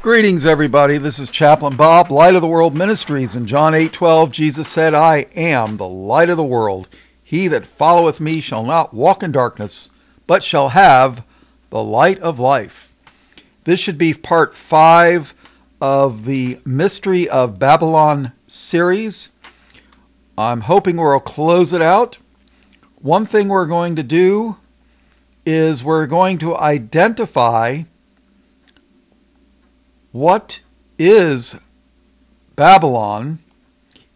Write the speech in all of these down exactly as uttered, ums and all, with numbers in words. Greetings, everybody. This is Chaplain Bob, Light of the World Ministries. In John eight twelve, Jesus said, I am the light of the world. He that followeth me shall not walk in darkness, but shall have the light of life. This should be part five of the Mystery of Babylon series. I'm hoping we'll close it out. One thing we're going to do is we're going to identify what is Babylon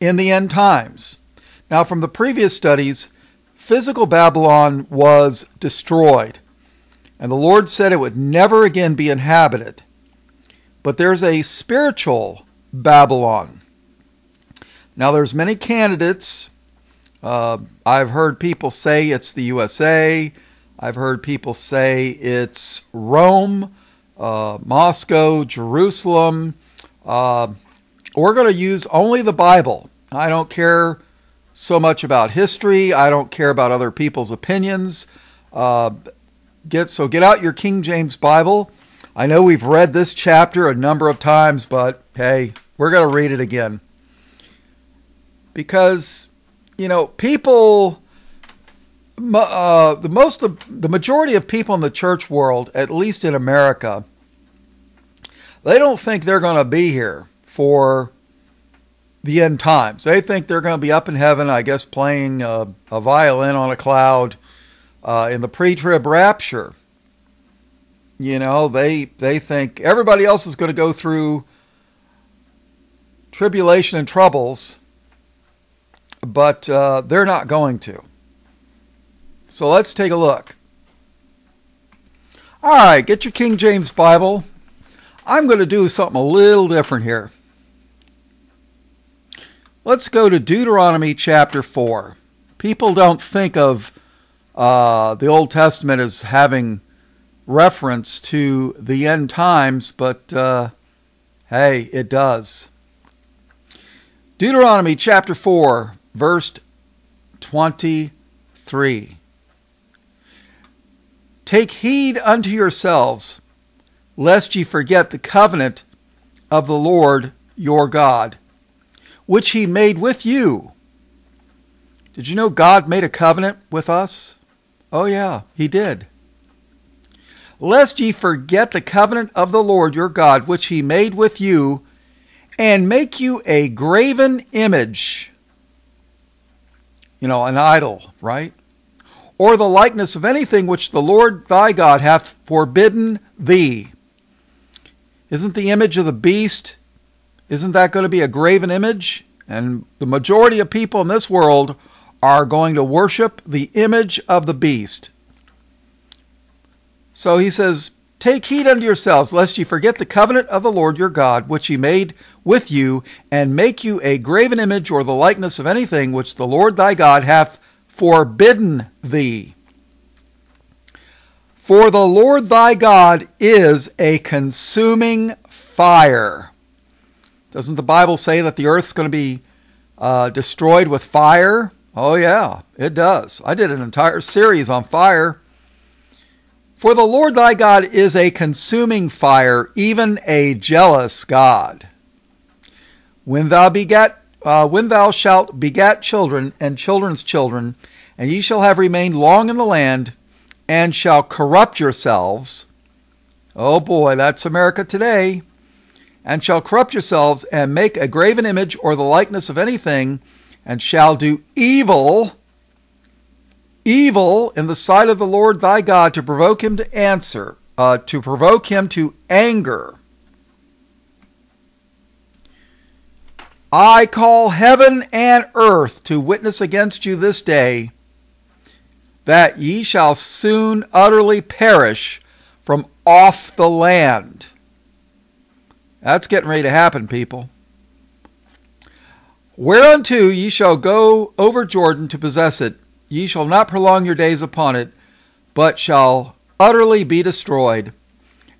in the end times. Now, from the previous studies, physical Babylon was destroyed, and the Lord said it would never again be inhabited. But there's a spiritual Babylon. Now, there's many candidates. Uh, I've heard people say it's the U S A. I've heard people say it's Rome. Uh, Moscow, Jerusalem. Uh, we're going to use only the Bible. I don't care so much about history. I don't care about other people's opinions. Uh, get so get out your King James Bible. I know we've read this chapter a number of times, but hey, we're going to read it again. Because, you know, people... Uh, the, most of, the majority of people in the church world, at least in America, they don't think they're going to be here for the end times. They think they're going to be up in heaven, I guess, playing a, a violin on a cloud uh, in the pre-trib rapture. You know, they, they think everybody else is going to go through tribulation and troubles, but uh, they're not going to. So let's take a look. All right, get your King James Bible. I'm going to do something a little different here. Let's go to Deuteronomy chapter four. People don't think of uh, the Old Testament as having reference to the end times, but uh, hey, it does. Deuteronomy chapter four, verse twenty-three. Take heed unto yourselves, lest ye forget the covenant of the Lord your God, which he made with you. Did you know God made a covenant with us? Oh yeah, he did. Lest ye forget the covenant of the Lord your God, which he made with you, and make you a graven image. You know, an idol, right? Or the likeness of anything which the Lord thy God hath forbidden thee. Isn't the image of the beast, isn't that going to be a graven image? And the majority of people in this world are going to worship the image of the beast. So he says, take heed unto yourselves, lest ye forget the covenant of the Lord your God, which he made with you, and make you a graven image or the likeness of anything which the Lord thy God hath forbidden thee. For the Lord thy God is a consuming fire. Doesn't the Bible say that the earth's going to be uh, destroyed with fire? Oh yeah, it does. I did an entire series on fire. For the Lord thy God is a consuming fire, even a jealous God. When thou begat Uh, when thou shalt begat children and children's children, and ye shall have remained long in the land, and shall corrupt yourselves. Oh boy, that's America today. And shall corrupt yourselves, and make a graven image or the likeness of anything, and shall do evil, evil in the sight of the Lord thy God, to provoke him to answer, uh, to provoke him to anger. I call heaven and earth to witness against you this day, that ye shall soon utterly perish from off the land. That's getting ready to happen, people. Whereunto ye shall go over Jordan to possess it. Ye shall not prolong your days upon it, but shall utterly be destroyed.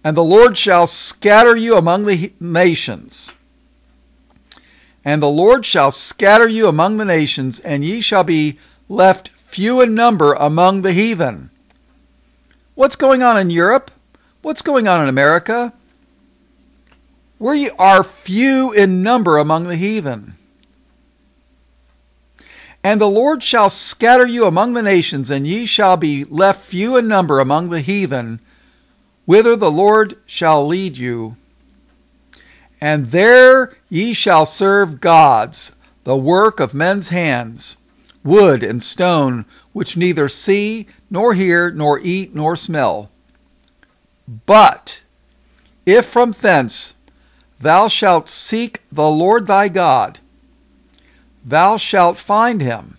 And the Lord shall scatter you among the nations. And the Lord shall scatter you among the nations, and ye shall be left few in number among the heathen. What's going on in Europe? What's going on in America? We are few in number among the heathen. And the Lord shall scatter you among the nations, and ye shall be left few in number among the heathen, whither the Lord shall lead you. And there ye shall serve gods, the work of men's hands, wood and stone, which neither see, nor hear, nor eat, nor smell. But if from thence thou shalt seek the Lord thy God, thou shalt find him.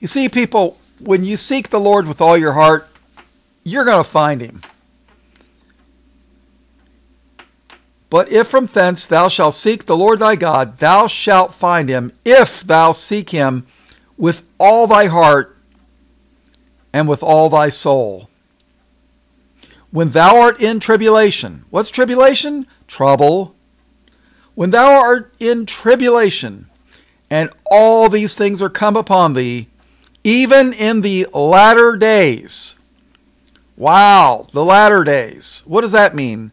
You see, people, when you seek the Lord with all your heart, you're going to find him. But if from thence thou shalt seek the Lord thy God, thou shalt find him, if thou seek him with all thy heart and with all thy soul. When thou art in tribulation, what's tribulation? Trouble. When thou art in tribulation, and all these things are come upon thee, even in the latter days. Wow, the latter days. What does that mean?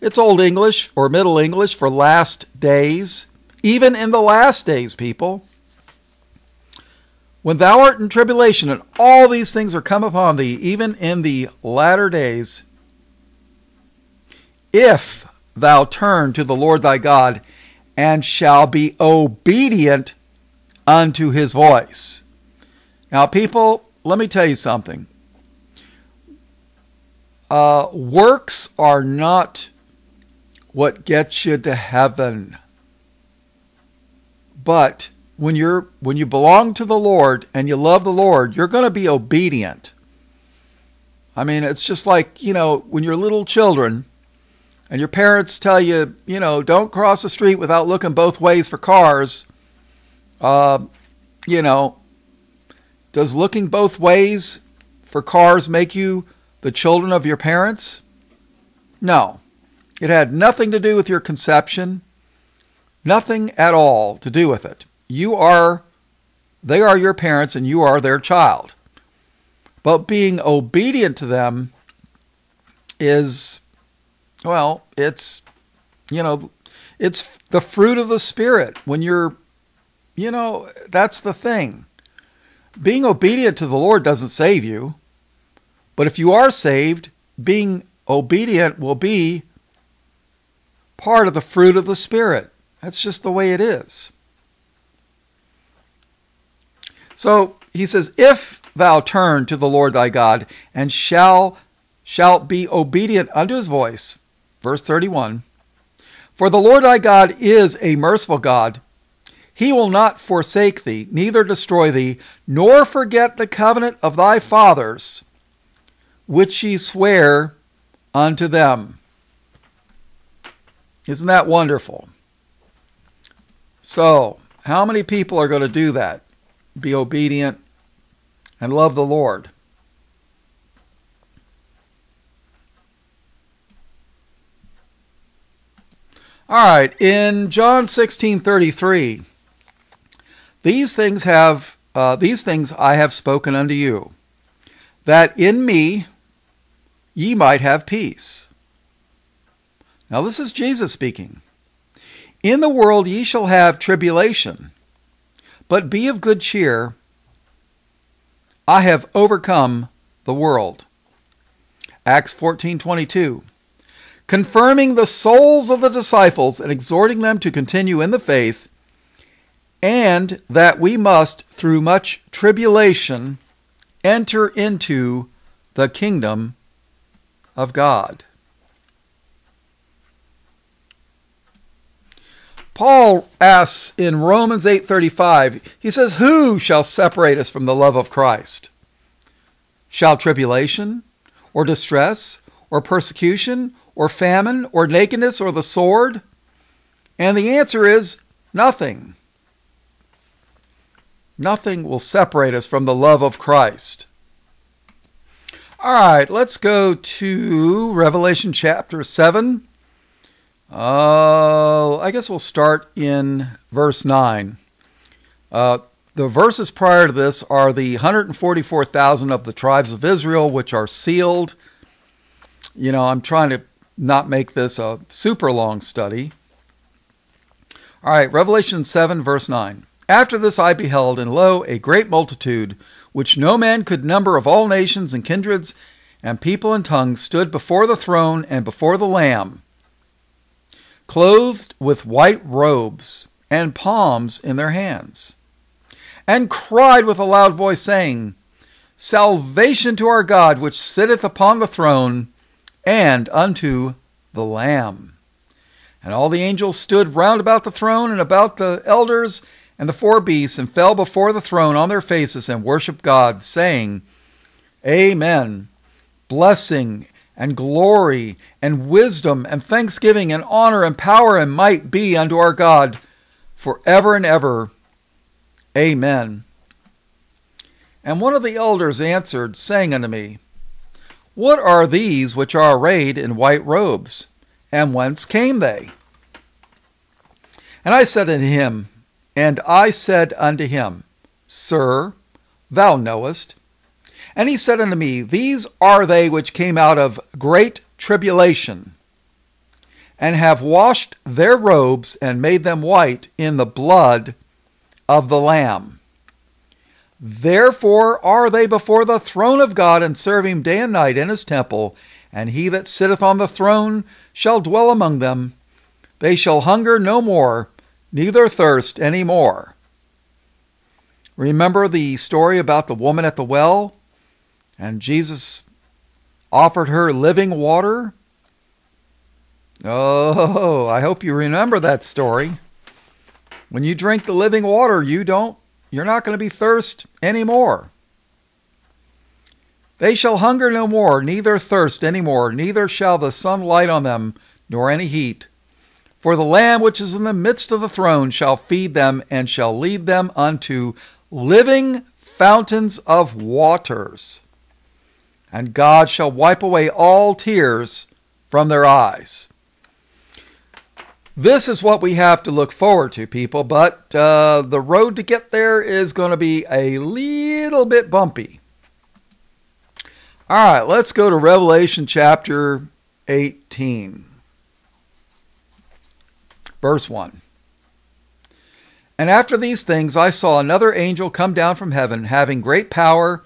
It's Old English or Middle English for last days. Even in the last days, people. When thou art in tribulation, and all these things are come upon thee, even in the latter days, if thou turn to the Lord thy God, and shall be obedient unto his voice. Now, people, let me tell you something. Uh, works are not what gets you to heaven. But when you're when you belong to the Lord and you love the Lord, you're going to be obedient. I mean, it's just like, you know, when you're little children and your parents tell you, you know, don't cross the street without looking both ways for cars. Uh, you know, does looking both ways for cars make you the children of your parents? No. It had nothing to do with your conception. Nothing at all to do with it. You are, they are your parents and you are their child. But being obedient to them is, well, it's, you know, it's the fruit of the Spirit. When you're, you know, that's the thing. Being obedient to the Lord doesn't save you. But if you are saved, being obedient will be part of the fruit of the Spirit. That's just the way it is. So he says, if thou turn to the Lord thy God, and shall, shalt be obedient unto his voice, verse thirty-one, for the Lord thy God is a merciful God. He will not forsake thee, neither destroy thee, nor forget the covenant of thy fathers, which ye swear unto them. Isn't that wonderful? So, how many people are going to do that? Be obedient and love the Lord. All right, in John sixteen thirty-three, these things have uh, these things I have spoken unto you, that in me ye might have peace. Now this is Jesus speaking. In the world ye shall have tribulation, but be of good cheer. I have overcome the world. Acts fourteen twenty-two. Confirming the souls of the disciples and exhorting them to continue in the faith, and that we must, through much tribulation, enter into the kingdom of God. Paul asks in Romans eight thirty-five, he says, who shall separate us from the love of Christ? Shall tribulation, or distress, or persecution, or famine, or nakedness, or the sword? And the answer is nothing. Nothing will separate us from the love of Christ. All right, let's go to Revelation chapter seven. Uh, I guess we'll start in verse nine. Uh, the verses prior to this are the one hundred forty-four thousand of the tribes of Israel, which are sealed. You know, I'm trying to not make this a super long study. All right, Revelation seven, verse nine. After this I beheld, and lo, a great multitude, which no man could number, of all nations and kindreds and people and tongues, stood before the throne and before the Lamb, clothed with white robes and palms in their hands, and cried with a loud voice, saying, Salvation to our God, which sitteth upon the throne, and unto the Lamb. And all the angels stood round about the throne, and about the elders and the four beasts, and fell before the throne on their faces, and worshipped God, saying, Amen. Blessing and glory and wisdom and thanksgiving and honor and power and might be unto our God forever and ever. Amen. And one of the elders answered, saying unto me, What are these which are arrayed in white robes? And whence came they? And I said unto him, and I said unto him, Sir, thou knowest. And he said unto me, These are they which came out of great tribulation, and have washed their robes, and made them white in the blood of the Lamb. Therefore are they before the throne of God, and serve him day and night in his temple. And he that sitteth on the throne shall dwell among them. They shall hunger no more, neither thirst any more. Remember the story about the woman at the well? And Jesus offered her living water? Oh, I hope you remember that story. When you drink the living water, you don't, you're not going to be thirst anymore. They shall hunger no more, neither thirst any more, neither shall the sun light on them, nor any heat. For the Lamb which is in the midst of the throne shall feed them, and shall lead them unto living fountains of waters. And God shall wipe away all tears from their eyes. This is what we have to look forward to, people, but uh, the road to get there is going to be a little bit bumpy. All right, let's go to Revelation chapter eighteen, verse one. And after these things I saw another angel come down from heaven, having great power,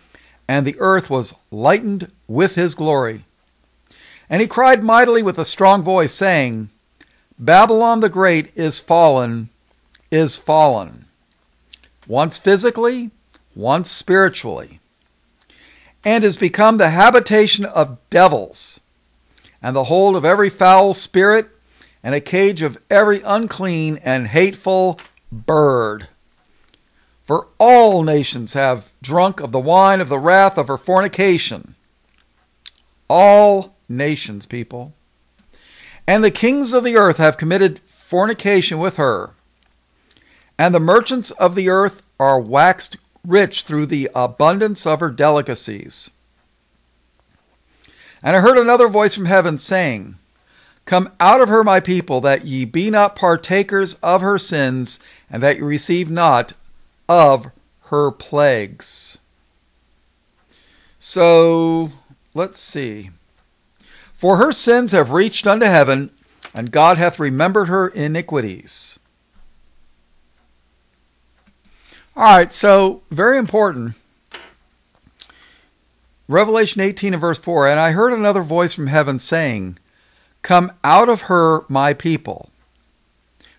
and the earth was lightened with his glory. And he cried mightily with a strong voice, saying, Babylon the Great is fallen, is fallen, once physically, once spiritually, and is become the habitation of devils, and the hold of every foul spirit, and a cage of every unclean and hateful bird. For all nations have drunk of the wine of the wrath of her fornication. All nations, people. And the kings of the earth have committed fornication with her. And the merchants of the earth are waxed rich through the abundance of her delicacies. And I heard another voice from heaven saying, Come out of her, my people, that ye be not partakers of her sins, and that ye receive not of her plagues. So, let's see. For her sins have reached unto heaven, and God hath remembered her iniquities. All right, so very important. Revelation eighteen and verse four, And I heard another voice from heaven saying, Come out of her, my people,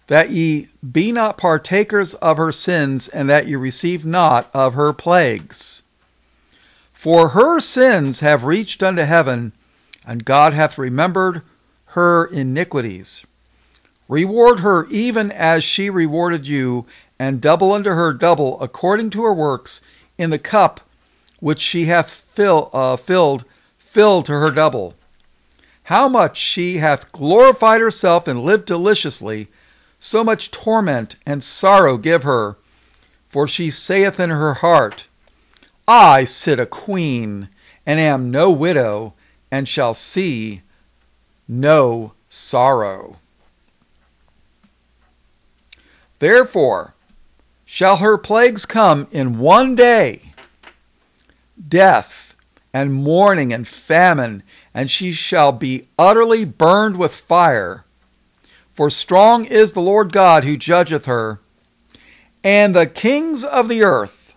that ye be not partakers of her sins, and that ye receive not of her plagues. For her sins have reached unto heaven, and God hath remembered her iniquities. Reward her even as she rewarded you, and double unto her double according to her works, in the cup which she hath fill, uh, filled, filled to her double. How much she hath glorified herself and lived deliciously, so much torment and sorrow give her. For she saith in her heart, I sit a queen, and am no widow, and shall see no sorrow. Therefore shall her plagues come in one day, death, and mourning and famine, and she shall be utterly burned with fire. For strong is the Lord God who judgeth her, and the kings of the earth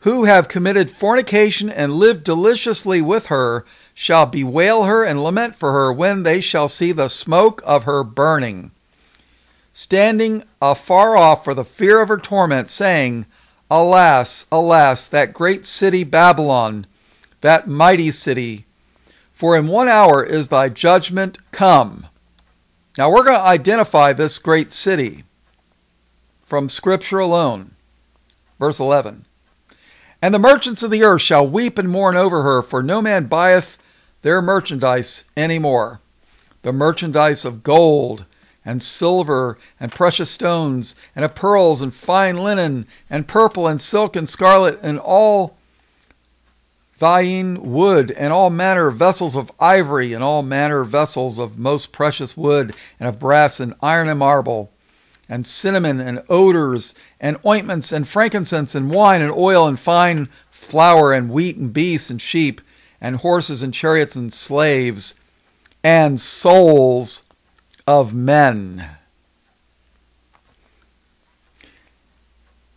who have committed fornication and lived deliciously with her shall bewail her and lament for her when they shall see the smoke of her burning, standing afar off for the fear of her torment, saying, Alas, alas, that great city Babylon, that mighty city, for in one hour is thy judgment come. Now we're going to identify this great city from Scripture alone. Verse eleven. And the merchants of the earth shall weep and mourn over her, for no man buyeth their merchandise any more, the merchandise of gold and silver and precious stones and of pearls and fine linen and purple and silk and scarlet and all fine wood and all manner of vessels of ivory and all manner of vessels of most precious wood and of brass and iron and marble and cinnamon and odors and ointments and frankincense and wine and oil and fine flour and wheat and beasts and sheep and horses and chariots and slaves and souls of men,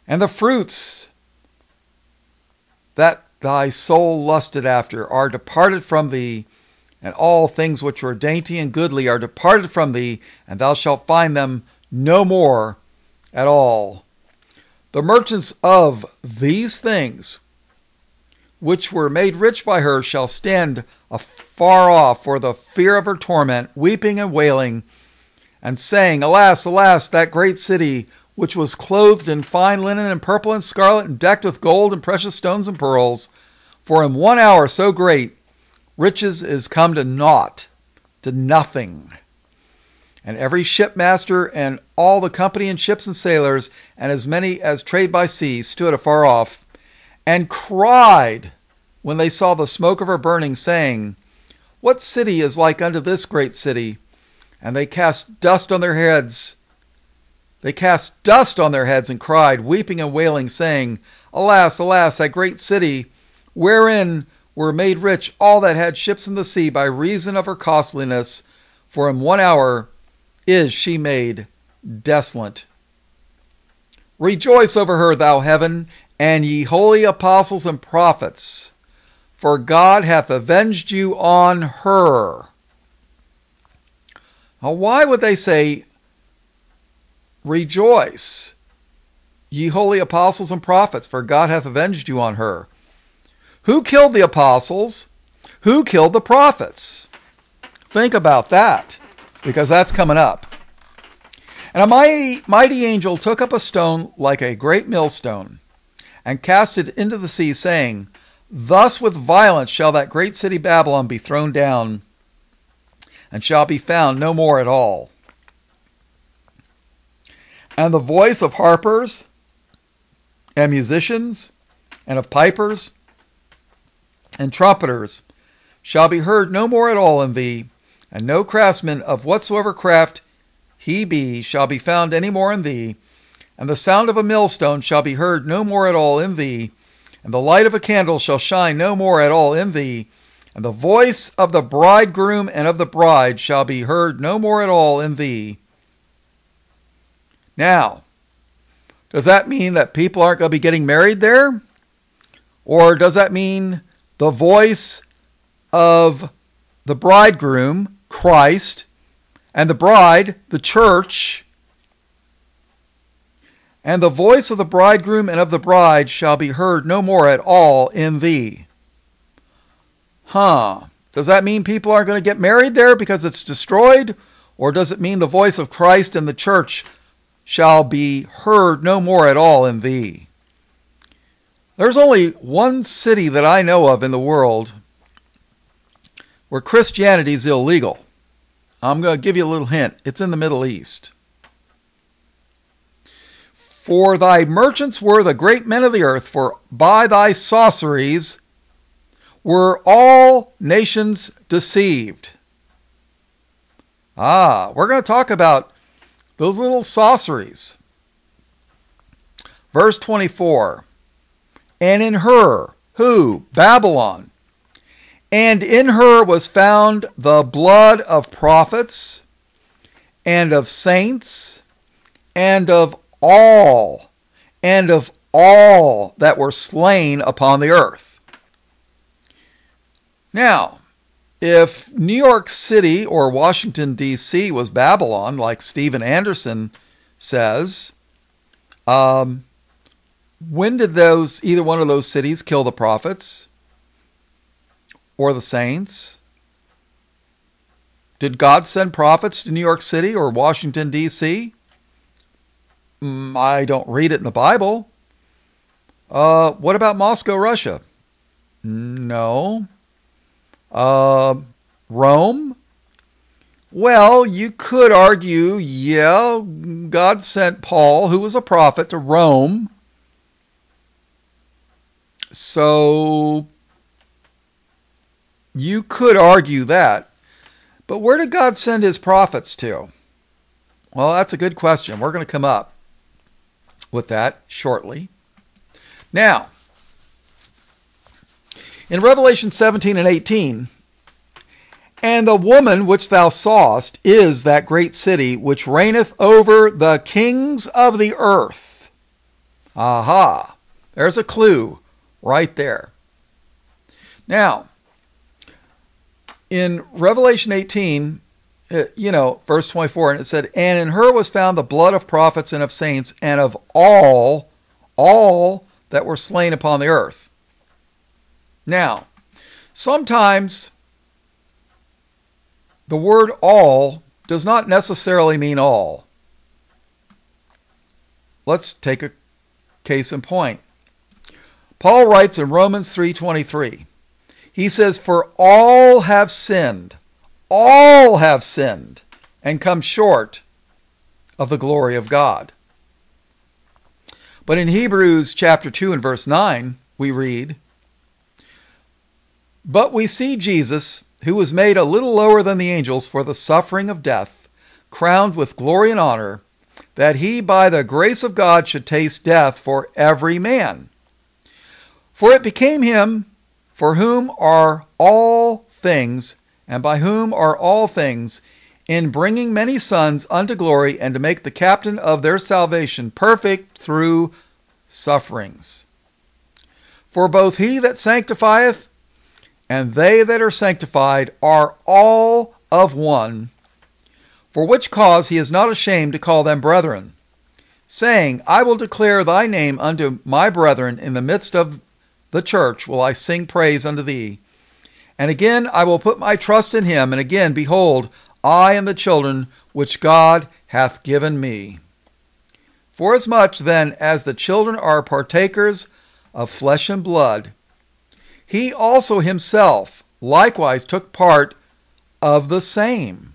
and the fruits that thy soul lusted after are departed from thee, and all things which were dainty and goodly are departed from thee, and thou shalt find them no more at all. The merchants of these things which were made rich by her shall stand afar off for the fear of her torment, weeping and wailing, and saying, Alas, alas, that great city, which was clothed in fine linen and purple and scarlet, and decked with gold and precious stones and pearls, for in one hour so great, riches is come to naught, to nothing. And every shipmaster and all the company and ships and sailors, and as many as trade by sea, stood afar off, and cried when they saw the smoke of her burning, saying, What city is like unto this great city? And they cast dust on their heads. They cast dust on their heads and cried, weeping and wailing, saying, Alas, alas, that great city, wherein were made rich all that had ships in the sea by reason of her costliness, for in one hour is she made desolate. Rejoice over her, thou heaven, and ye holy apostles and prophets, for God hath avenged you on her. Now, why would they say, Rejoice, ye holy apostles and prophets, for God hath avenged you on her? Who killed the apostles? Who killed the prophets? Think about that, because that's coming up. And a mighty, mighty angel took up a stone like a great millstone, and cast it into the sea, saying, Thus with violence shall that great city Babylon be thrown down, and shall be found no more at all. And the voice of harpers, and musicians, and of pipers, and trumpeters, shall be heard no more at all in thee, and no craftsman of whatsoever craft he be shall be found any more in thee, and the sound of a millstone shall be heard no more at all in thee, and the light of a candle shall shine no more at all in thee, and the voice of the bridegroom and of the bride shall be heard no more at all in thee. Now, does that mean that people aren't going to be getting married there? Or does that mean the voice of the bridegroom, Christ, and the bride, the church, and the voice of the bridegroom and of the bride shall be heard no more at all in thee? Huh. Does that mean people aren't going to get married there because it's destroyed? Or does it mean the voice of Christ and the church shall be heard no more at all in thee? There's only one city that I know of in the world where Christianity is illegal. I'm going to give you a little hint. It's in the Middle East. For thy merchants were the great men of the earth, for by thy sorceries were all nations deceived. Ah, we're going to talk about those little sorceries. Verse twenty-four, And in her Who? Babylon. And in her was found the blood of prophets and of saints and of all and of all that were slain upon the earth. Now, if New York City or Washington, D C was Babylon, like Steven Anderson says, um, when did those either one of those cities kill the prophets? Or the saints? Did God send prophets to New York City or Washington, D C? Mm, I don't read it in the Bible. Uh, what about Moscow, Russia? No. Uh, Rome? Well, you could argue, yeah, God sent Paul, who was a prophet, to Rome. So you could argue that, but where did God send his prophets to? Well, that's a good question. We're going to come up with that shortly. Now, in Revelation seventeen and eighteen, and the woman which thou sawest is that great city which reigneth over the kings of the earth. Aha, there's a clue right there. Now, in Revelation eighteen, you know, verse twenty-four, and it said, and in her was found the blood of prophets and of saints and of all, all that were slain upon the earth. Now, sometimes the word all does not necessarily mean all. Let's take a case in point. Paul writes in Romans three twenty-three. He says, for all have sinned, all have sinned, and come short of the glory of God. But in Hebrews chapter two and verse nine, we read, but we see Jesus, who was made a little lower than the angels for the suffering of death, crowned with glory and honor, that he by the grace of God should taste death for every man. For it became him, for whom are all things, and by whom are all things, in bringing many sons unto glory, and to make the captain of their salvation perfect through sufferings. For both he that sanctifieth, and they that are sanctified, are all of one, for which cause he is not ashamed to call them brethren, saying, I will declare thy name unto my brethren, in the midst of the church will I sing praise unto thee. And again I will put my trust in him, and again, behold, I and the children which God hath given me. Forasmuch then as the children are partakers of flesh and blood, he also himself likewise took part of the same,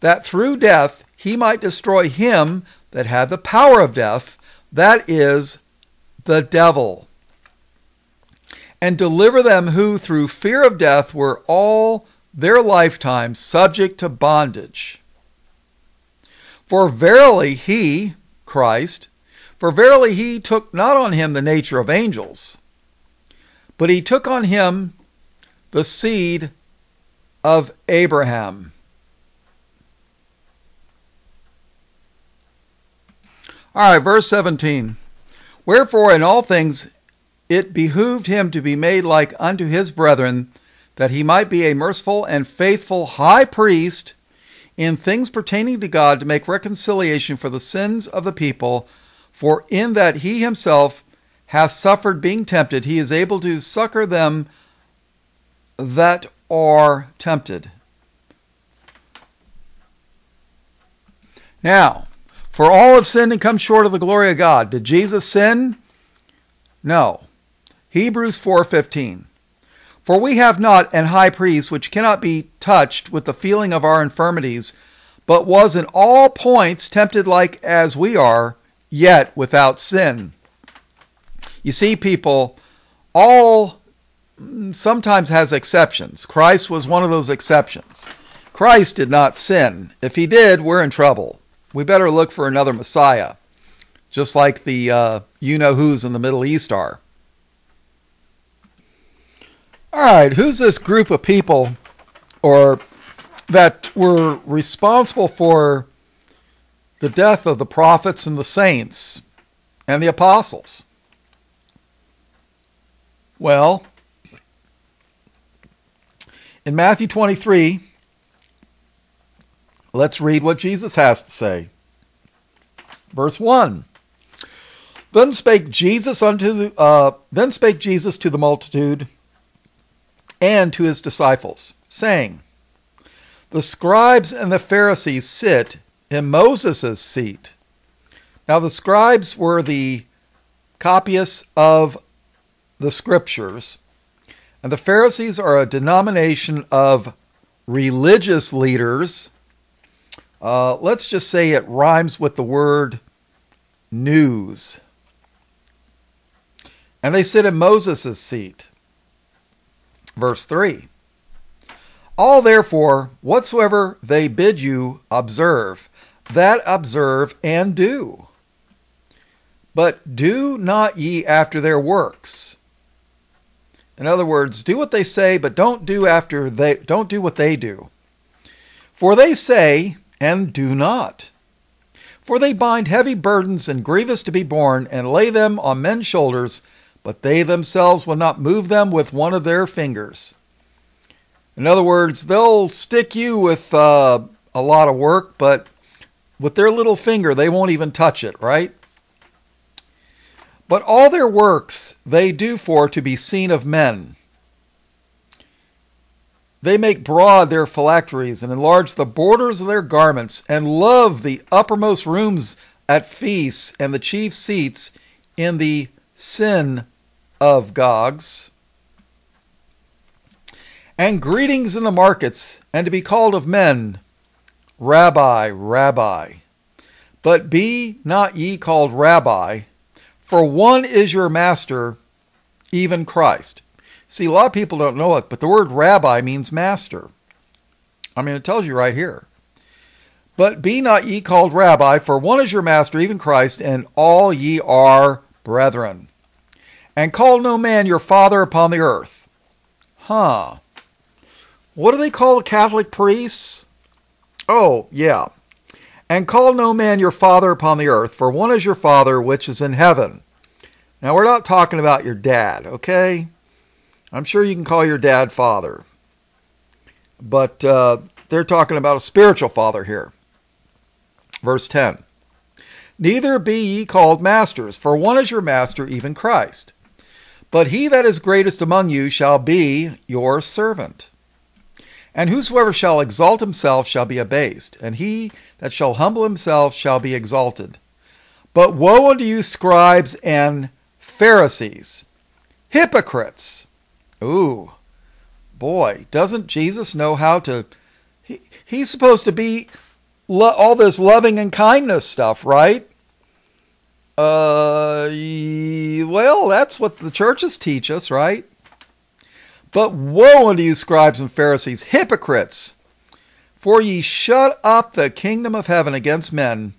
that through death he might destroy him that had the power of death, that is, the devil, and deliver them who through fear of death were all their lifetime subject to bondage. For verily he, Christ, for verily he took not on him the nature of angels, but he took on him the seed of Abraham. All right, verse seventeen. Wherefore in all things it behooved him to be made like unto his brethren, that he might be a merciful and faithful high priest in things pertaining to God, to make reconciliation for the sins of the people. For in that he himself hath suffered being tempted, he is able to succor them that are tempted. Now, for all have sinned and come short of the glory of God. Did Jesus sin? No. Hebrews four fifteen, for we have not an high priest which cannot be touched with the feeling of our infirmities, but was in all points tempted like as we are, yet without sin. You see, people, all sometimes has exceptions. Christ was one of those exceptions. Christ did not sin. If he did, we're in trouble. We better look for another Messiah, just like the uh, you-know-whos in the Middle East are. All right, who's this group of people or that were responsible for the death of the prophets and the saints and the apostles? Well, in Matthew twenty-three, let's read what Jesus has to say. Verse one. Then spake Jesus unto the, uh, then spake Jesus to the multitude and to his disciples, saying, The scribes and the Pharisees sit in Moses' seat. Now the scribes were the copyists of the scriptures, and the Pharisees are a denomination of religious leaders. Uh, let's just say it rhymes with the word news. And they sit in Moses' seat. Verse three. All therefore, whatsoever they bid you observe, that observe and do. But do not ye after their works. In other words, do what they say, but don't do after they don't do what they do. For they say and do not. For they bind heavy burdens and grievous to be borne, and lay them on men's shoulders, but they themselves will not move them with one of their fingers. In other words, they'll stick you with uh, a lot of work, but with their little finger, they won't even touch it, right? But all their works they do for to be seen of men. They make broad their phylacteries and enlarge the borders of their garments, and love the uppermost rooms at feasts and the chief seats in the synagogues, and greetings in the markets, and to be called of men, Rabbi, Rabbi. But be not ye called Rabbi, for one is your master, even Christ. See, a lot of people don't know it, but the word rabbi means master. I mean, it tells you right here. But be not ye called rabbi, for one is your master, even Christ, and all ye are brethren. And call no man your father upon the earth. Huh. What do they call the Catholic priests? Oh, yeah. And call no man your father upon the earth, for one is your father which is in heaven. Now, we're not talking about your dad, okay? I'm sure you can call your dad father. But uh, they're talking about a spiritual father here. Verse ten. Neither be ye called masters, for one is your master, even Christ. But he that is greatest among you shall be your servant. And whosoever shall exalt himself shall be abased, and he that shall humble himself shall be exalted. But woe unto you, scribes and Pharisees, hypocrites! Ooh, boy, doesn't Jesus know how to... He, he's supposed to be lo- all this loving and kindness stuff, right? Uh, well, that's what the churches teach us, right? But woe unto you, scribes and Pharisees, hypocrites! For ye shut up the kingdom of heaven against men,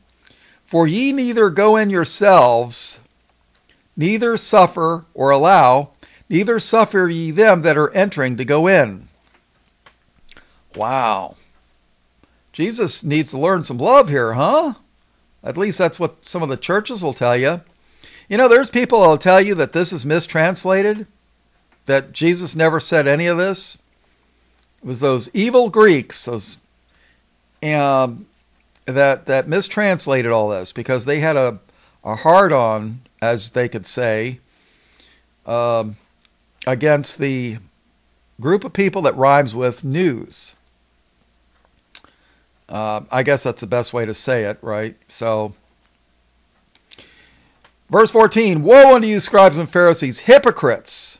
for ye neither go in yourselves, neither suffer or allow, neither suffer ye them that are entering to go in. Wow. Jesus needs to learn some love here, huh? At least that's what some of the churches will tell you. You know, there's people who will tell you that this is mistranslated, that Jesus never said any of this. It was those evil Greeks those, um, that, that mistranslated all this because they had a, a hard-on, as they could say, um, against the group of people that rhymes with news. Uh, I guess that's the best way to say it, right? So, verse fourteen, Woe unto you, scribes and Pharisees, hypocrites!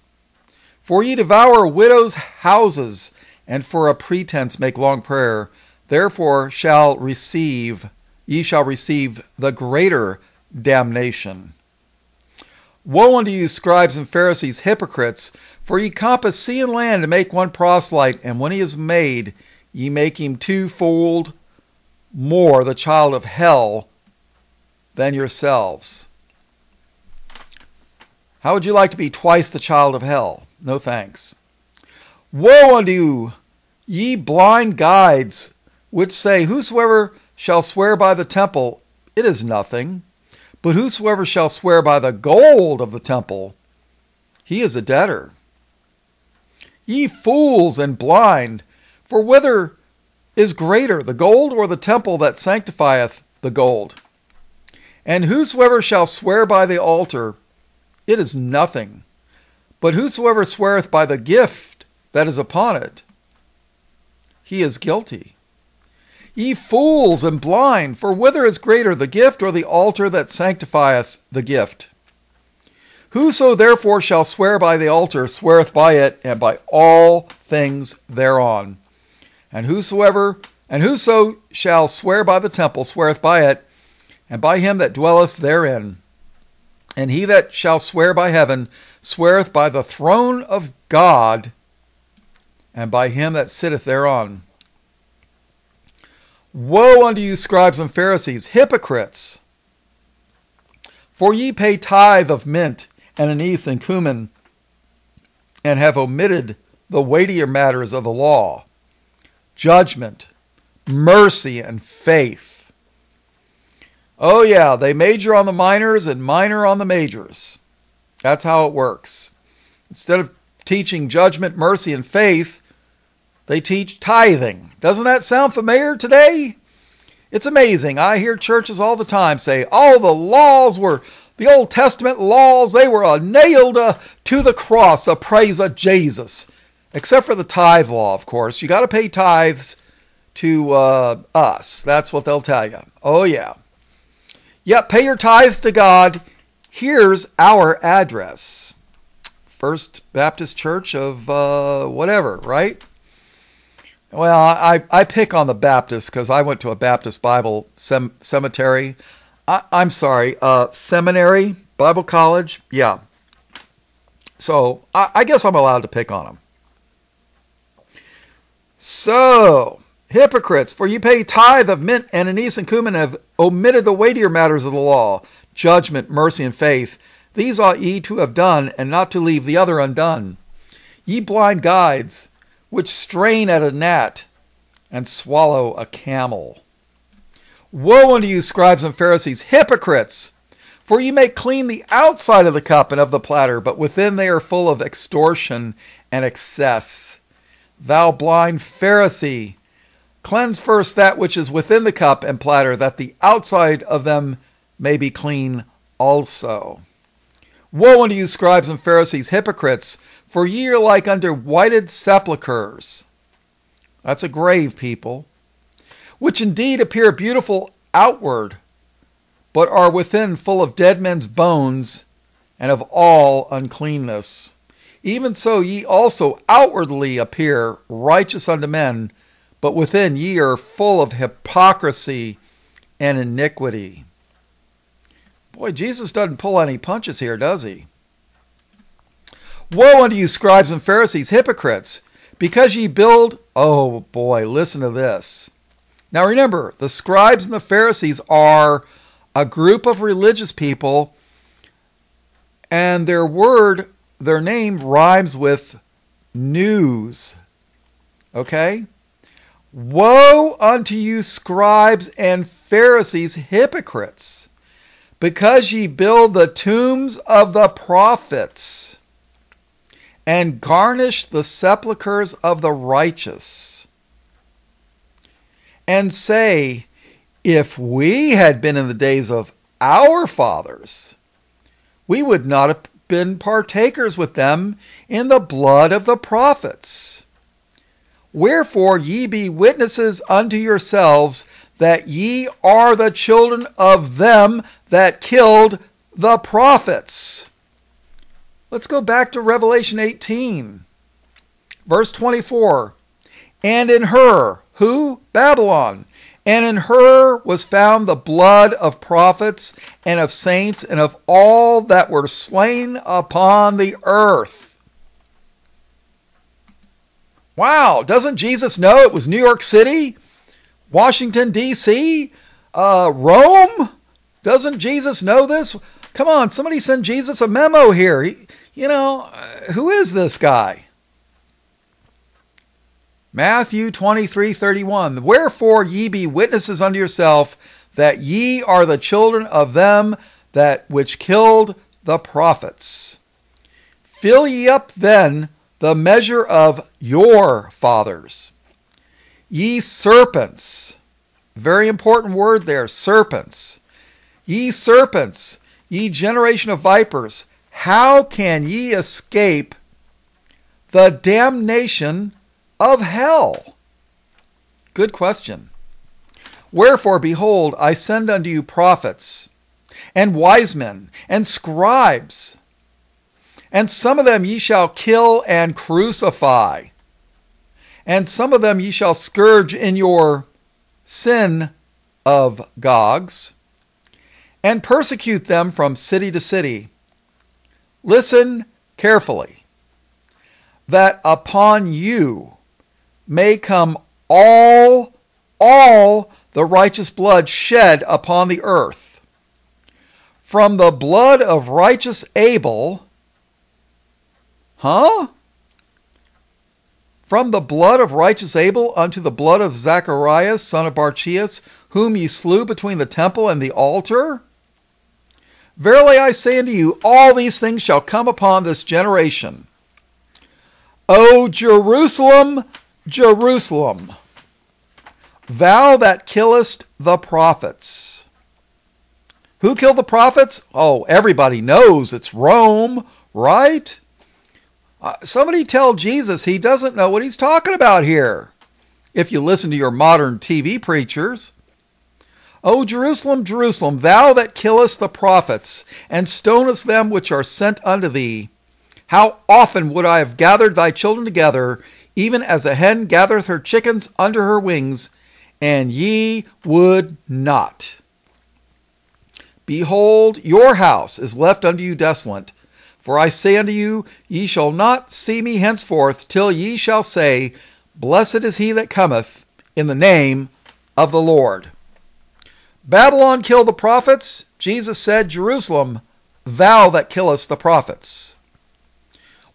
For ye devour widows' houses, and for a pretense make long prayer. Therefore shall receive, ye shall receive the greater damnation. Woe unto you, scribes and Pharisees, hypocrites! For ye compass sea and land to make one proselyte, and when he is made, ye make him twofold more the child of hell than yourselves. How would you like to be twice the child of hell? No thanks. Woe unto you, ye blind guides, which say, Whosoever shall swear by the temple, it is nothing. But whosoever shall swear by the gold of the temple, he is a debtor. Ye fools and blind, for whither is greater, the gold or the temple that sanctifieth the gold? And whosoever shall swear by the altar, it is nothing. But whosoever sweareth by the gift that is upon it, he is guilty. Ye fools and blind, for whither is greater, the gift or the altar that sanctifieth the gift? Whoso therefore shall swear by the altar, sweareth by it, and by all things thereon. And whosoever and whoso shall swear by the temple, sweareth by it, and by him that dwelleth therein. And he that shall swear by heaven, sweareth by the throne of God, and by him that sitteth thereon. Woe unto you, scribes and Pharisees, hypocrites! For ye pay tithe of mint and anise and cumin, and have omitted the weightier matters of the law, judgment, mercy, and faith. Oh yeah, they major on the minors and minor on the majors. That's how it works. Instead of teaching judgment, mercy, and faith, they teach tithing. Doesn't that sound familiar today? It's amazing. I hear churches all the time say, all the laws were, the Old Testament laws, they were uh, nailed uh, to the cross, a praise of Jesus. Except for the tithe law, of course. You got to pay tithes to uh, us. That's what they'll tell you. Oh, yeah. Yep, pay your tithes to God. Here's our address. First Baptist Church of uh, whatever, right? Well, I, I pick on the Baptists because I went to a Baptist Bible sem cemetery. I, I'm sorry, uh, seminary, Bible college. Yeah. So I, I guess I'm allowed to pick on them. So, hypocrites, for you pay tithe of mint and anise and cumin, have omitted the weightier matters of the law, judgment, mercy, and faith. These ought ye to have done, and not to leave the other undone. Ye blind guides, which strain at a gnat and swallow a camel. Woe unto you, scribes and Pharisees, hypocrites! For ye make clean the outside of the cup and of the platter, but within they are full of extortion and excess. Thou blind Pharisee, cleanse first that which is within the cup and platter, that the outside of them may be clean also. Woe unto you, scribes and Pharisees, hypocrites! For ye are like unto whited sepulchres. That's a grave, people. Which indeed appear beautiful outward, but are within full of dead men's bones and of all uncleanness. Even so ye also outwardly appear righteous unto men, but within ye are full of hypocrisy and iniquity. Boy, Jesus doesn't pull any punches here, does he? Woe unto you, scribes and Pharisees, hypocrites, because ye build... Oh, boy, listen to this. Now remember, the scribes and the Pharisees are a group of religious people, and their word, their name rhymes with news. Okay? Woe unto you, scribes and Pharisees, hypocrites, because ye build the tombs of the prophets, and garnish the sepulchres of the righteous, and say, if we had been in the days of our fathers, we would not have been partakers with them in the blood of the prophets. Wherefore ye be witnesses unto yourselves that ye are the children of them that killed the prophets. Let's go back to Revelation eighteen, verse twenty-four. And in her, who? Babylon. And in her was found the blood of prophets and of saints and of all that were slain upon the earth. Wow, doesn't Jesus know it was New York City, Washington, D C, uh, Rome? Doesn't Jesus know this? Come on, somebody send Jesus a memo here. He, you know, who is this guy? Matthew twenty-three thirty-one, wherefore ye be witnesses unto yourself that ye are the children of them that which killed the prophets. Fill ye up then the measure of your fathers. Ye serpents, very important word there, serpents. Ye serpents, ye generation of vipers, how can ye escape the damnation of hell? Good question. Wherefore, behold, I send unto you prophets, and wise men, and scribes, and some of them ye shall kill and crucify, and some of them ye shall scourge in your synagogues, and persecute them from city to city. Listen carefully, that upon you may come all, all the righteous blood shed upon the earth, from the blood of righteous Abel, huh? From the blood of righteous Abel unto the blood of Zacharias, son of Barchias, whom ye slew between the temple and the altar. Verily I say unto you, all these things shall come upon this generation. O Jerusalem, Jerusalem, thou that killest the prophets. Who killed the prophets? Oh, everybody knows it's Rome, right? Uh, somebody tell Jesus he doesn't know what he's talking about here, if you listen to your modern T V preachers. O Jerusalem, Jerusalem, thou that killest the prophets, and stonest them which are sent unto thee, how often would I have gathered thy children together, even as a hen gathereth her chickens under her wings, and ye would not. Behold, your house is left unto you desolate. For I say unto you, ye shall not see me henceforth, till ye shall say, Blessed is he that cometh in the name of the Lord. Babylon killed the prophets. Jesus said, Jerusalem, thou that killest the prophets.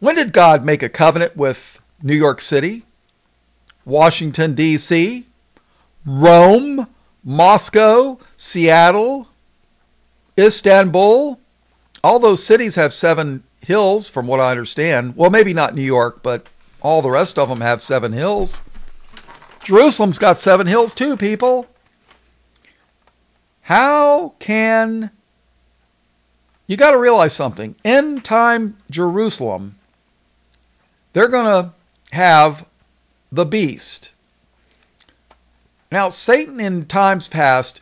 When did God make a covenant with New York City, Washington, D C, Rome, Moscow, Seattle, Istanbul? All those cities have seven hills, from what I understand. Well, maybe not New York, but all the rest of them have seven hills. Jerusalem's got seven hills too, people. How can... You got to realize something. End time Jerusalem, they're going to have the beast. Now, Satan in times past,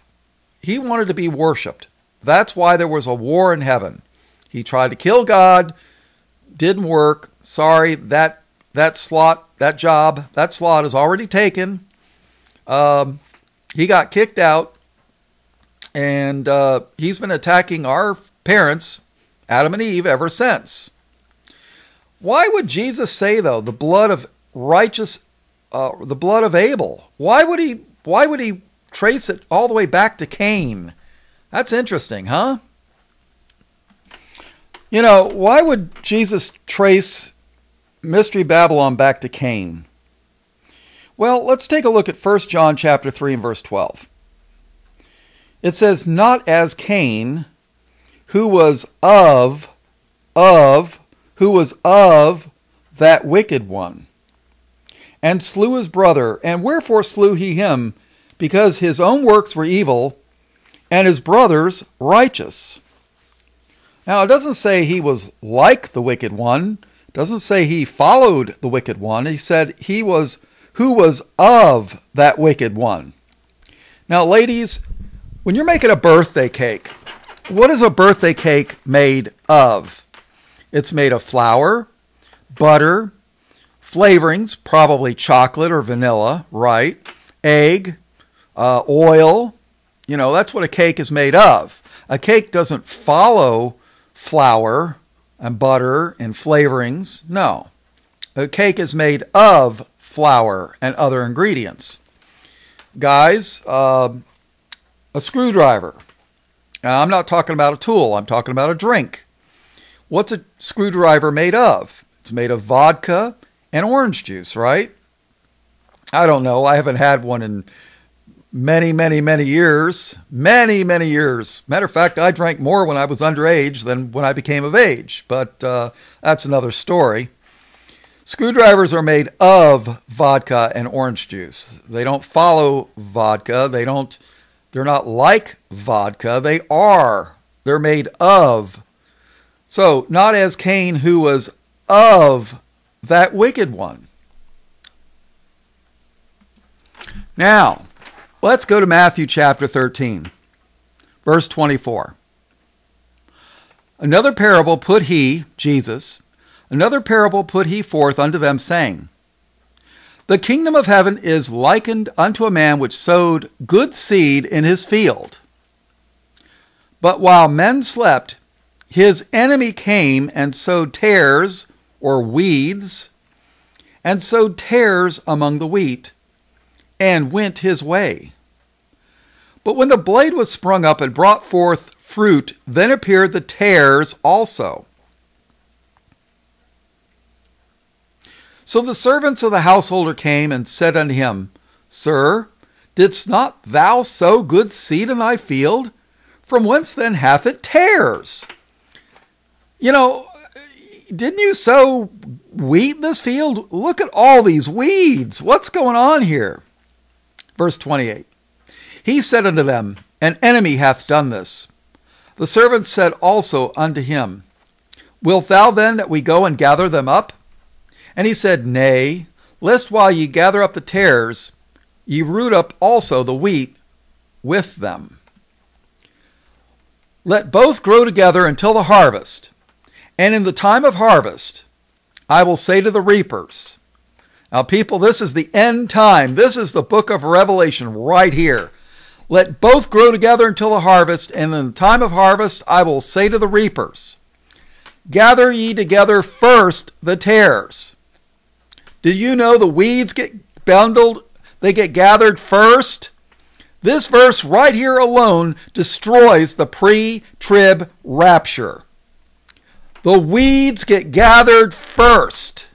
he wanted to be worshipped. That's why there was a war in heaven. He tried to kill God, didn't work. Sorry, that that slot, that job, that slot is already taken. Um, he got kicked out, and uh, he's been attacking our parents, Adam and Eve, ever since. Why would Jesus say, though, the blood of righteous, uh, the blood of Abel? Why would he? Why would he trace it all the way back to Cain? That's interesting, huh? You know, why would Jesus trace Mystery Babylon back to Cain? Well, let's take a look at First John chapter three and verse twelve. It says, not as Cain, who was of, of, who was of that wicked one, and slew his brother. And wherefore slew he him? Because his own works were evil, and his brothers righteous. Now, it doesn't say he was like the wicked one. It doesn't say he followed the wicked one. He said he was who was of that wicked one. Now, ladies, when you're making a birthday cake, what is a birthday cake made of? It's made of flour, butter, flavorings, probably chocolate or vanilla, right? Egg, uh, oil. You know, that's what a cake is made of. A cake doesn't follow flour and butter and flavorings. No. A cake is made of flour and other ingredients. Guys, uh, a screwdriver. Now, I'm not talking about a tool. I'm talking about a drink. What's a screwdriver made of? It's made of vodka and orange juice, right? I don't know. I haven't had one in many, many, many years. Many, many years. Matter of fact, I drank more when I was underage than when I became of age. But uh, that's another story. Screwdrivers are made of vodka and orange juice. They don't follow vodka. They don't, they're not like vodka. They are. They're made of. So, not as Cain, who was of that wicked one. Now, let's go to Matthew chapter thirteen, verse twenty-four. Another parable put he, Jesus, another parable put he forth unto them, saying, The kingdom of heaven is likened unto a man which sowed good seed in his field. But while men slept, his enemy came and sowed tares, or weeds, and sowed tares among the wheat, and went his way. But when the blade was sprung up and brought forth fruit, then appeared the tares also. So the servants of the householder came and said unto him, Sir, didst not thou sow good seed in thy field? From whence then hath it tares? You know, didn't you sow wheat in this field? Look at all these weeds. What's going on here? Verse twenty-eight. He said unto them, An enemy hath done this. The servants said also unto him, Wilt thou then that we go and gather them up? And he said, Nay, lest while ye gather up the tares, ye root up also the wheat with them. Let both grow together until the harvest. And in the time of harvest, I will say to the reapers. Now, people, this is the end time. This is the book of Revelation right here. Let both grow together until the harvest, and in the time of harvest, I will say to the reapers, Gather ye together first the tares. Do you know the weeds get bundled? They get gathered first. This verse right here alone destroys the pre-trib rapture. The weeds get gathered first.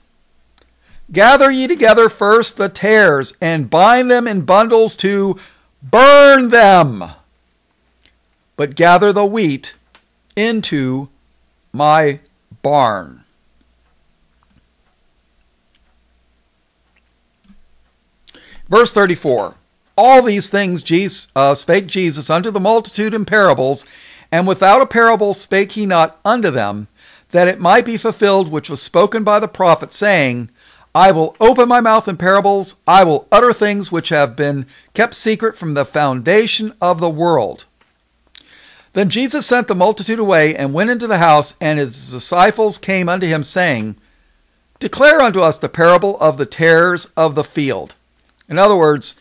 Gather ye together first the tares, and bind them in bundles to burn them. But gather the wheat into my barn. Verse thirty-four. All these things Jesus, uh, spake Jesus unto the multitude in parables, and without a parable spake he not unto them, that it might be fulfilled which was spoken by the prophet, saying, I will open my mouth in parables, I will utter things which have been kept secret from the foundation of the world. Then Jesus sent the multitude away, and went into the house, and his disciples came unto him, saying, Declare unto us the parable of the tares of the field. In other words,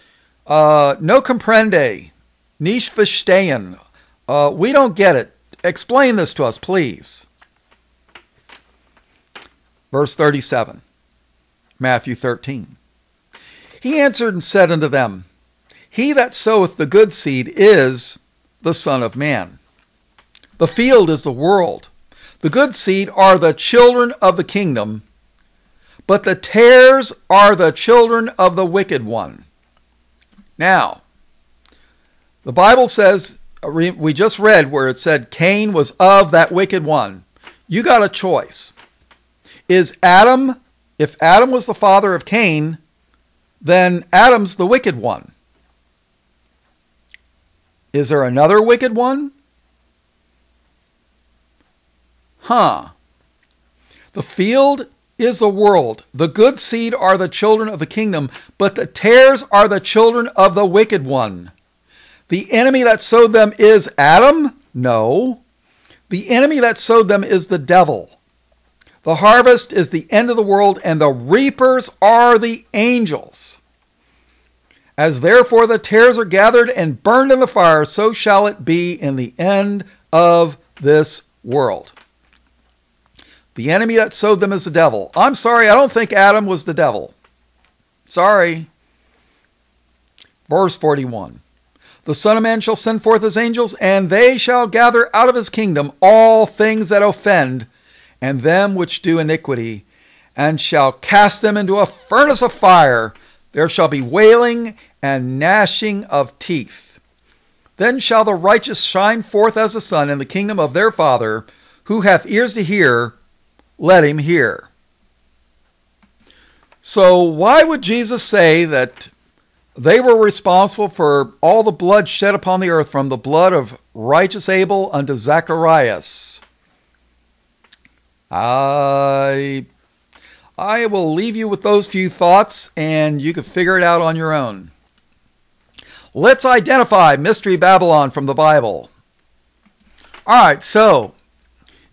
uh, no comprende, nicht verstehen. Uh, we don't get it. Explain this to us, please. Verse thirty-seven, Matthew thirteen. He answered and said unto them, He that soweth the good seed is the Son of Man. The field is the world. The good seed are the children of the kingdom, but the tares are the children of the wicked one. Now, the Bible says, we just read where it said Cain was of that wicked one. You got a choice. Is Adam, if Adam was the father of Cain, then Adam's the wicked one. Is there another wicked one? Huh. The field is the world. The good seed are the children of the kingdom, but the tares are the children of the wicked one. The enemy that sowed them is Adam? No. The enemy that sowed them is the devil. The harvest is the end of the world, and the reapers are the angels. As therefore the tares are gathered and burned in the fire, so shall it be in the end of this world. The enemy that sowed them is the devil. I'm sorry, I don't think Adam was the devil. Sorry. Verse forty-one. The Son of Man shall send forth his angels, and they shall gather out of his kingdom all things that offend, and them which do iniquity, and shall cast them into a furnace of fire. There shall be wailing and gnashing of teeth. Then shall the righteous shine forth as the sun in the kingdom of their Father. Who hath ears to hear, let him hear. So why would Jesus say that they were responsible for all the blood shed upon the earth, from the blood of righteous Abel unto Zacharias? I, I will leave you with those few thoughts, and you can figure it out on your own. Let's identify Mystery Babylon from the Bible. All right, so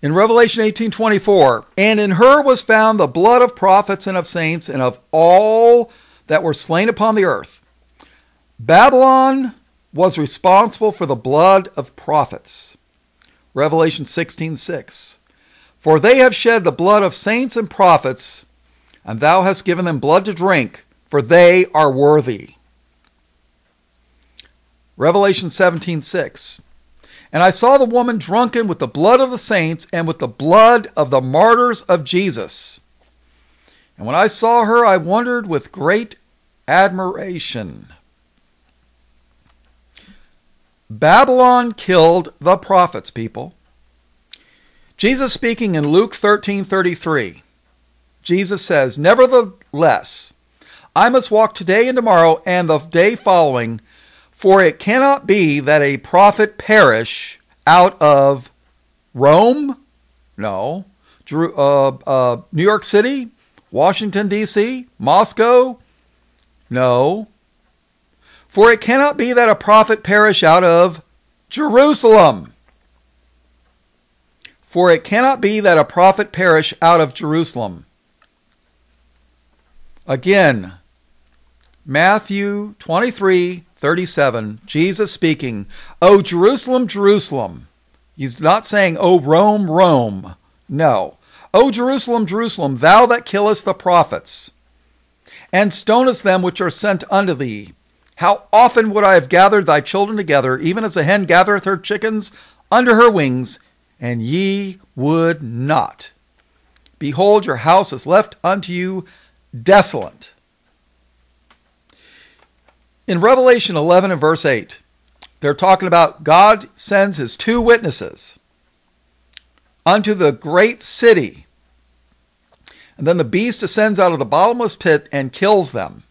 in Revelation eighteen twenty-four, and in her was found the blood of prophets and of saints and of all that were slain upon the earth. Babylon was responsible for the blood of prophets. Revelation sixteen six. For they have shed the blood of saints and prophets, and thou hast given them blood to drink, for they are worthy. Revelation seventeen six. And I saw the woman drunken with the blood of the saints and with the blood of the martyrs of Jesus. And when I saw her, I wondered with great admiration. Babylon killed the prophets, people. Jesus speaking in Luke thirteen thirty-three. Jesus says, nevertheless, I must walk today and tomorrow and the day following, for it cannot be that a prophet perish out of Rome, no, Drew, uh, uh, New York City, Washington, D C, Moscow, no. For it cannot be that a prophet perish out of Jerusalem. For it cannot be that a prophet perish out of Jerusalem. Again, Matthew twenty-three thirty-seven, Jesus speaking, O Jerusalem, Jerusalem. He's not saying, O Rome, Rome. No. O Jerusalem, Jerusalem, thou that killest the prophets, and stonest them which are sent unto thee. How often would I have gathered thy children together, even as a hen gathereth her chickens under her wings, and ye would not. Behold, your house is left unto you desolate. In Revelation eleven and verse eight, they're talking about God sends his two witnesses unto the great city. And then the beast ascends out of the bottomless pit and kills them.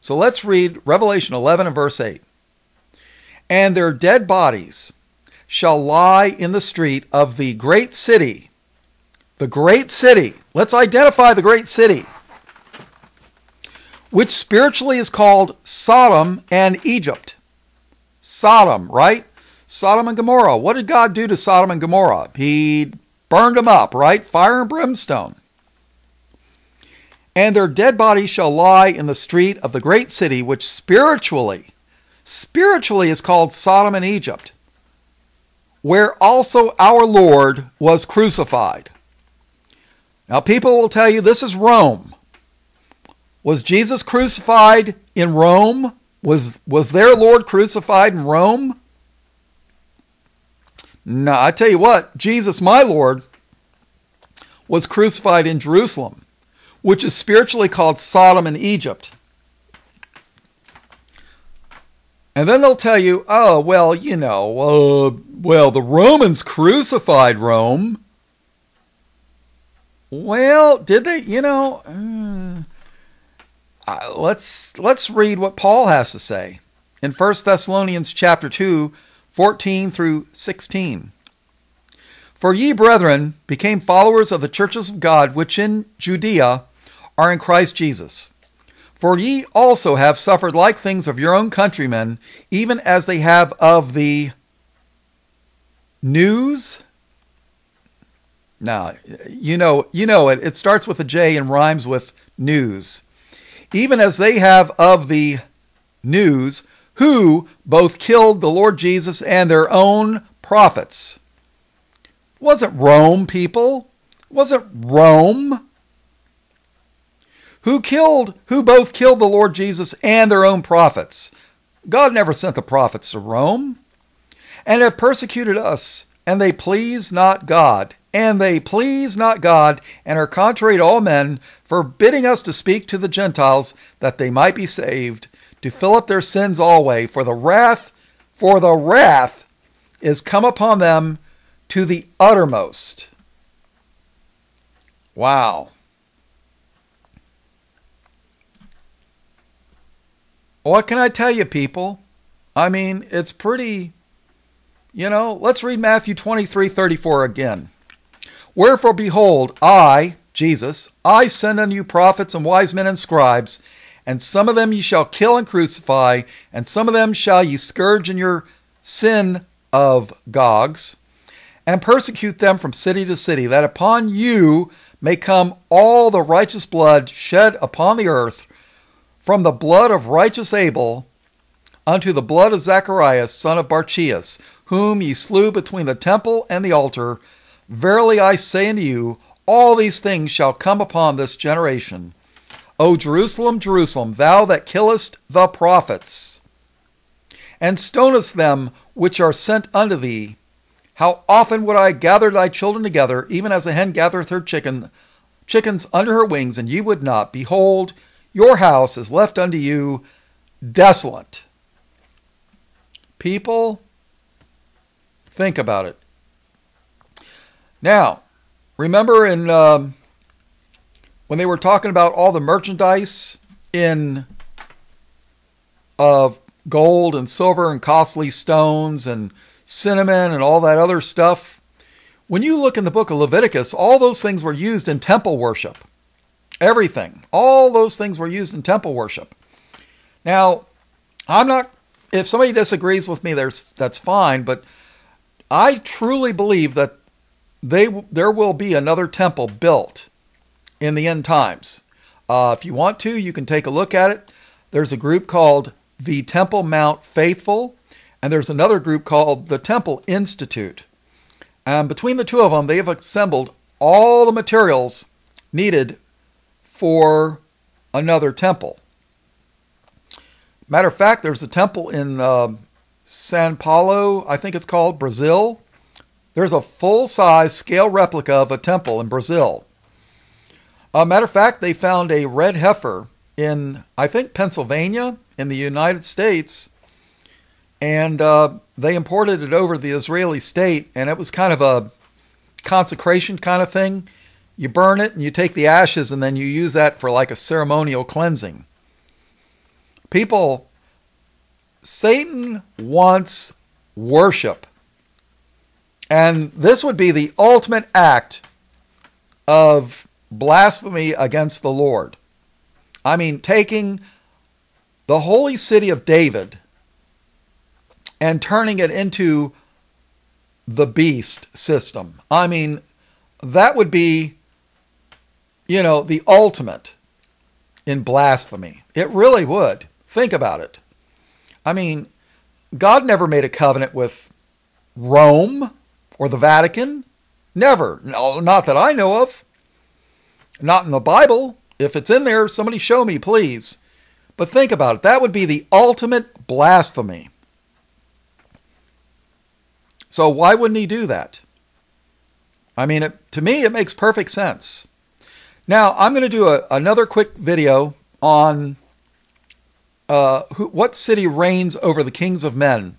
So let's read Revelation eleven and verse eight. And their dead bodies shall lie in the street of the great city. The great city. Let's identify the great city, which spiritually is called Sodom and Egypt. Sodom, right? Sodom and Gomorrah. What did God do to Sodom and Gomorrah? He burned them up, right? Fire and brimstone. And their dead bodies shall lie in the street of the great city, which spiritually, spiritually is called Sodom and Egypt, where also our Lord was crucified. Now people will tell you this is Rome. Was Jesus crucified in Rome? Was, was their Lord crucified in Rome? No, I tell you what, Jesus, my Lord, was crucified in Jerusalem, which is spiritually called Sodom and Egypt. And then they'll tell you, oh, well, you know, uh, well, the Romans crucified Rome. Well, did they, you know... Uh, Uh, let's let's read what Paul has to say in First Thessalonians chapter two, fourteen through sixteen. For ye, brethren, became followers of the churches of God, which in Judea are in Christ Jesus. For ye also have suffered like things of your own countrymen, even as they have of the news. Now, you know, you know it. It starts with a J and rhymes with news. Even as they have of the news, who both killed the Lord Jesus and their own prophets. It wasn't Rome, people. It wasn't Rome. Who killed, who both killed the Lord Jesus and their own prophets. God never sent the prophets to Rome. And have persecuted us, and they please not God, and they please not God, and are contrary to all men, forbidding us to speak to the Gentiles that they might be saved, to fill up their sins alway, for the wrath, for the wrath is come upon them to the uttermost. Wow. What can I tell you, people? I mean, it's pretty, you know, let's read Matthew twenty-three thirty-four again. Wherefore, behold, I, Jesus, I send unto you prophets and wise men and scribes, and some of them ye shall kill and crucify, and some of them shall ye scourge in your synagogues, and persecute them from city to city, that upon you may come all the righteous blood shed upon the earth, from the blood of righteous Abel unto the blood of Zacharias, son of Barchias, whom ye slew between the temple and the altar. Verily I say unto you, all these things shall come upon this generation. O Jerusalem, Jerusalem, thou that killest the prophets, and stonest them which are sent unto thee, how often would I gather thy children together, even as a hen gathereth her chicken, chickens under her wings, and ye would not. Behold, your house is left unto you desolate. People, think about it. Now, remember in um, when they were talking about all the merchandise in of gold and silver and costly stones and cinnamon and all that other stuff. When you look in the book of Leviticus, all those things were used in temple worship. Everything. All those things were used in temple worship. Now, I'm not, if somebody disagrees with me, there's, that's fine, but I truly believe that they, there will be another temple built in the end times. Uh, if you want to, you can take a look at it. There's a group called the Temple Mount Faithful, and there's another group called the Temple Institute. And between the two of them, they have assembled all the materials needed for another temple. Matter of fact, there's a temple in uh, São Paulo, I think it's called, Brazil. There's a full-size scale replica of a temple in Brazil. Uh, matter of fact, they found a red heifer in, I think, Pennsylvania, in the United States, and uh, they imported it over to the Israeli state, and it was kind of a consecration kind of thing. You burn it, and you take the ashes, and then you use that for like a ceremonial cleansing. People, Satan wants worship, and this would be the ultimate act of blasphemy against the Lord. I mean, taking the holy city of David and turning it into the beast system. I mean, that would be, you know, the ultimate in blasphemy. It really would. Think about it. I mean, God never made a covenant with Rome or the Vatican. Never. No, not that I know of. Not in the Bible. If it's in there, somebody show me, please. But think about it. That would be the ultimate blasphemy. So why wouldn't he do that? I mean, it, to me, it makes perfect sense. Now, I'm going to do a, another quick video on uh, who, what city reigns over the kings of men.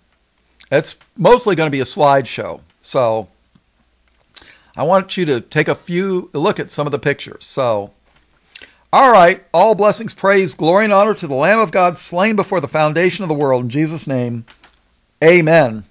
It's mostly going to be a slideshow. So I want you to take a few look at some of the pictures. So, all right, all blessings, praise, glory, and honor to the Lamb of God slain before the foundation of the world. In Jesus' name, amen.